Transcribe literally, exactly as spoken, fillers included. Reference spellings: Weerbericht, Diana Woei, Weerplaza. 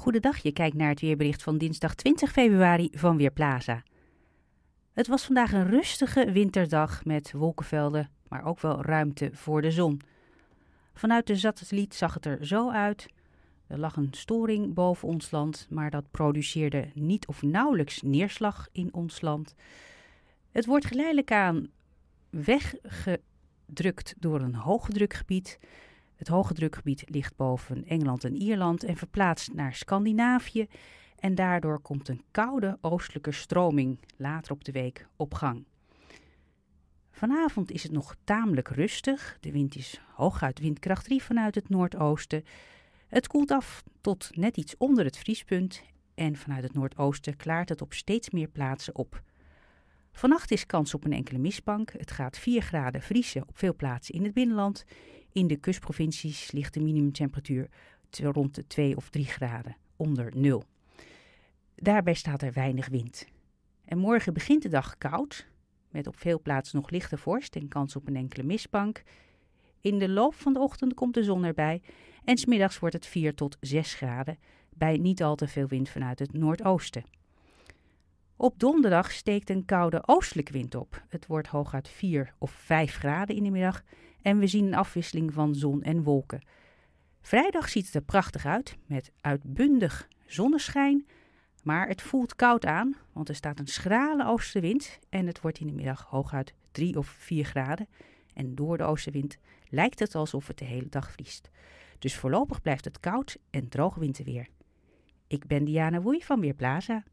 Goedendag, je kijkt naar het weerbericht van dinsdag twintig februari van Weerplaza. Het was vandaag een rustige winterdag met wolkenvelden, maar ook wel ruimte voor de zon. Vanuit de satelliet zag het er zo uit. Er lag een storing boven ons land, maar dat produceerde niet of nauwelijks neerslag in ons land. Het wordt geleidelijk aan weggedrukt door een hoogdrukgebied. Het hoogdrukgebied ligt boven Engeland en Ierland en verplaatst naar Scandinavië. En daardoor komt een koude oostelijke stroming later op de week op gang. Vanavond is het nog tamelijk rustig. De wind is hooguit windkracht drie vanuit het noordoosten. Het koelt af tot net iets onder het vriespunt. En vanuit het noordoosten klaart het op steeds meer plaatsen op. Vannacht is kans op een enkele mistbank. Het gaat vier graden vriezen op veel plaatsen in het binnenland. In de kustprovincies ligt de minimumtemperatuur rond de twee of drie graden onder nul. Daarbij staat er weinig wind. En morgen begint de dag koud, met op veel plaatsen nog lichte vorst en kans op een enkele mistbank. In de loop van de ochtend komt de zon erbij en 's middags wordt het vier tot zes graden, bij niet al te veel wind vanuit het noordoosten. Op donderdag steekt een koude oostelijke wind op. Het wordt hooguit vier of vijf graden in de middag en we zien een afwisseling van zon en wolken. Vrijdag ziet het er prachtig uit met uitbundig zonneschijn, maar het voelt koud aan, want er staat een schrale oostenwind en het wordt in de middag hooguit drie of vier graden. En door de oostenwind lijkt het alsof het de hele dag vriest. Dus voorlopig blijft het koud en droog winterweer. Ik ben Diana Woei van Weerplaza.